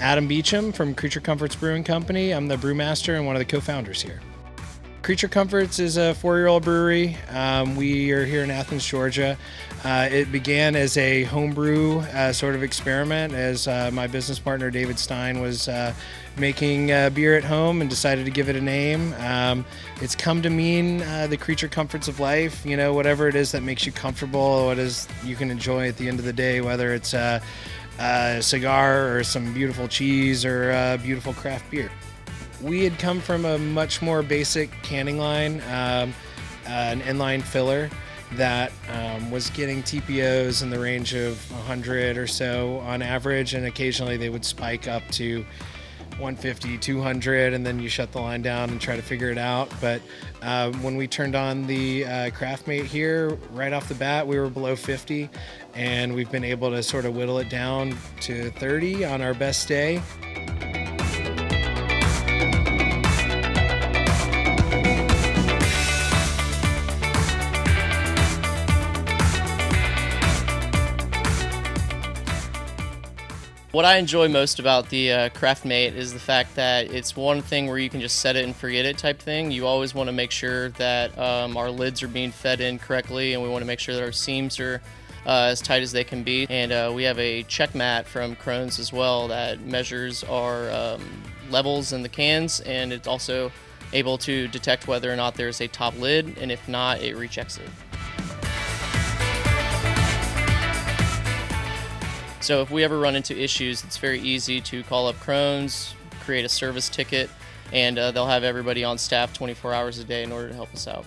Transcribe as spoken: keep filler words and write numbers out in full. Adam Beauchamp from Creature Comforts Brewing Company. I'm the brewmaster and one of the co-founders here. Creature Comforts is a four-year-old brewery. Um, we are here in Athens, Georgia. Uh, it began as a homebrew uh, sort of experiment as uh, my business partner David Stein was uh, making uh, beer at home and decided to give it a name. Um, it's come to mean uh, the creature comforts of life, you know, whatever it is that makes you comfortable, what is you can enjoy at the end of the day, whether it's uh, a cigar or some beautiful cheese or a beautiful craft beer. We had come from a much more basic canning line, um, uh, an inline filler that um, was getting T P Os in the range of one hundred or so on average, and occasionally they would spike up to one fifty, two hundred, and then you shut the line down and try to figure it out. But uh, when we turned on the uh, Craftmate here, right off the bat, we were below fifty, and we've been able to sort of whittle it down to thirty on our best day. What I enjoy most about the uh, Craftmate is the fact that it's one thing where you can just set it and forget it type thing. You always want to make sure that um, our lids are being fed in correctly, and we want to make sure that our seams are uh, as tight as they can be. And uh, we have a check mat from Krones as well that measures our um, levels in the cans, and it's also able to detect whether or not there's a top lid, and if not, it rechecks it. So if we ever run into issues, it's very easy to call up Krones, create a service ticket, and uh, they'll have everybody on staff twenty-four hours a day in order to help us out.